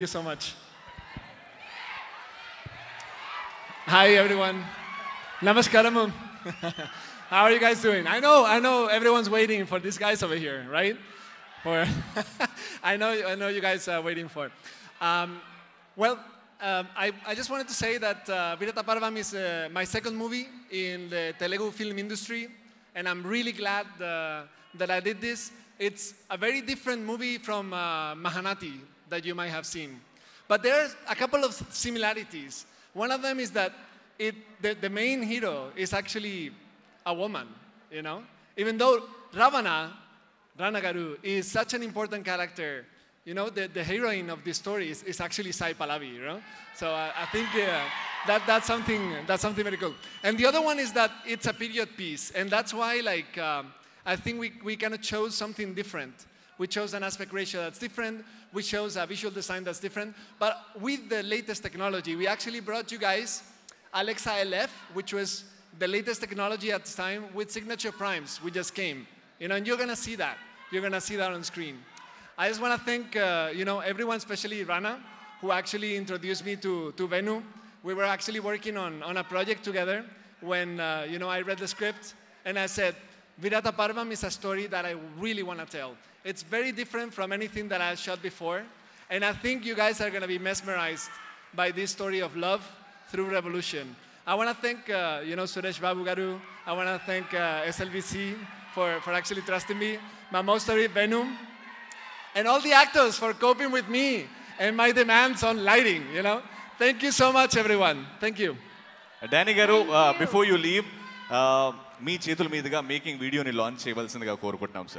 Thank you so much. Hi, everyone. Namaskaram. How are you guys doing? I know everyone's waiting for these guys over here, right? Or I know you guys are waiting for. I just wanted to say that Virata Parvam is my second movie in the Telugu film industry, and I'm really glad that I did this. It's a very different movie from Mahanati that you might have seen. But there's a couple of similarities. One of them is that the main hero is actually a woman, you know? Even though Rana Garu is such an important character, you know, the heroine of this story is actually Sai Pallavi, you know? So I think that's something very cool. And the other one is that it's a period piece, and that's why, like, I think we kind of chose something different. We chose an aspect ratio that's different. We chose a visual design that's different. But with the latest technology, we actually brought you guys Alexa LF, which was the latest technology at the time, with Signature Primes. We just came. You know, and you're going to see that. You're going to see that on screen. I just want to thank you know, everyone, especially Rana, who actually introduced me to Venu. We were actually working on a project together when you know, I read the script, and I said, Virata Parvam is a story that I really want to tell. It's very different from anything that I shot before, and I think you guys are going to be mesmerized by this story of love through revolution. I want to thank you know, Suresh Babugaru. I want to thank SLVC for actually trusting me, my master Venu, and all the actors for coping with me and my demands on lighting. You know, thank you so much, everyone. Thank you. Danny Garu, before you leave. మీ చేతుల మీదుగా making వీడియోని launch చేయవలసిందిగా కోరుకుంటున్నాం sir.